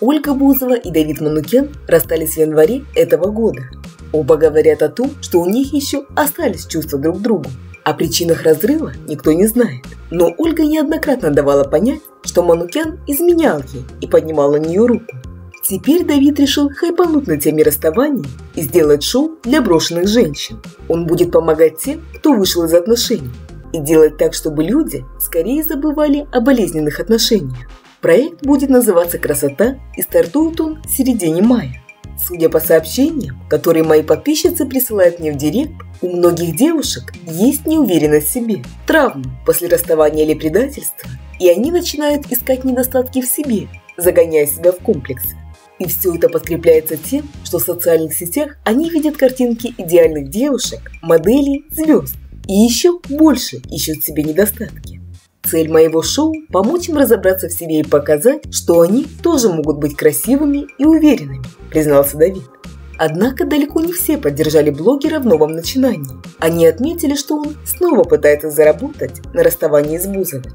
Ольга Бузова и Давид Манукян расстались в январе этого года. Оба говорят о том, что у них еще остались чувства друг к другу. О причинах разрыва никто не знает. Но Ольга неоднократно давала понять, что Манукян изменял ей и поднимал на нее руку. Теперь Давид решил хайпануть на теме расставания и сделать шоу для брошенных женщин. Он будет помогать тем, кто вышел из отношений, и делать так, чтобы люди скорее забывали о болезненных отношениях. Проект будет называться «Красота» и стартует он в середине мая. Судя по сообщениям, которые мои подписчицы присылают мне в директ, у многих девушек есть неуверенность в себе, травмы после расставания или предательства, и они начинают искать недостатки в себе, загоняя себя в комплексы. И все это подкрепляется тем, что в социальных сетях они видят картинки идеальных девушек, моделей, звезд, и еще больше ищут себе недостатки. Цель моего шоу – помочь им разобраться в себе и показать, что они тоже могут быть красивыми и уверенными, признался Давид. Однако далеко не все поддержали блогера в новом начинании. Они отметили, что он снова пытается заработать на расставании с Бузовой.